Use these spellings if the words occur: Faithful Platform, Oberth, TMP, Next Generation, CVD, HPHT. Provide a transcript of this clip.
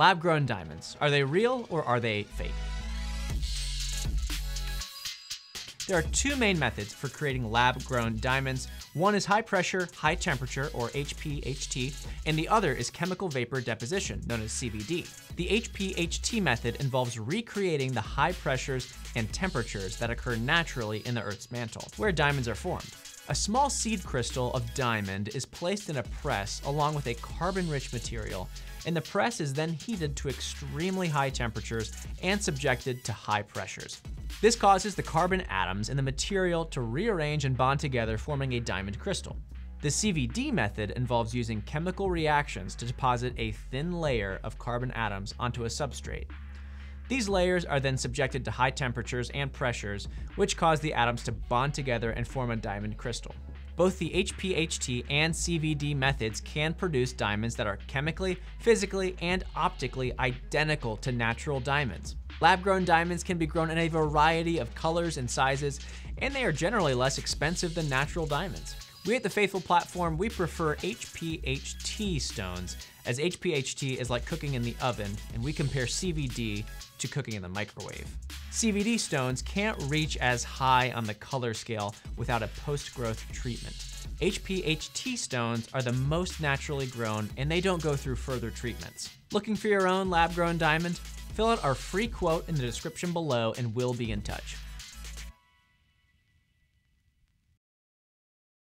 Lab-grown diamonds, are they real or are they fake? There are two main methods for creating lab-grown diamonds. One is high pressure, high temperature, or HPHT, and the other is chemical vapor deposition, known as CVD. The HPHT method involves recreating the high pressures and temperatures that occur naturally in the Earth's mantle, where diamonds are formed. A small seed crystal of diamond is placed in a press along with a carbon-rich material, and the press is then heated to extremely high temperatures and subjected to high pressures. This causes the carbon atoms in the material to rearrange and bond together, forming a diamond crystal. The CVD method involves using chemical reactions to deposit a thin layer of carbon atoms onto a substrate. These layers are then subjected to high temperatures and pressures, which cause the atoms to bond together and form a diamond crystal. Both the HPHT and CVD methods can produce diamonds that are chemically, physically, and optically identical to natural diamonds. Lab-grown diamonds can be grown in a variety of colors and sizes, and they are generally less expensive than natural diamonds. We at the Faithful Platform, we prefer HPHT stones, as HPHT is like cooking in the oven, and we compare CVD to cooking in the microwave. CVD stones can't reach as high on the color scale without a post-growth treatment. HPHT stones are the most naturally grown, and they don't go through further treatments. Looking for your own lab-grown diamond? Fill out our free quote in the description below and we'll be in touch.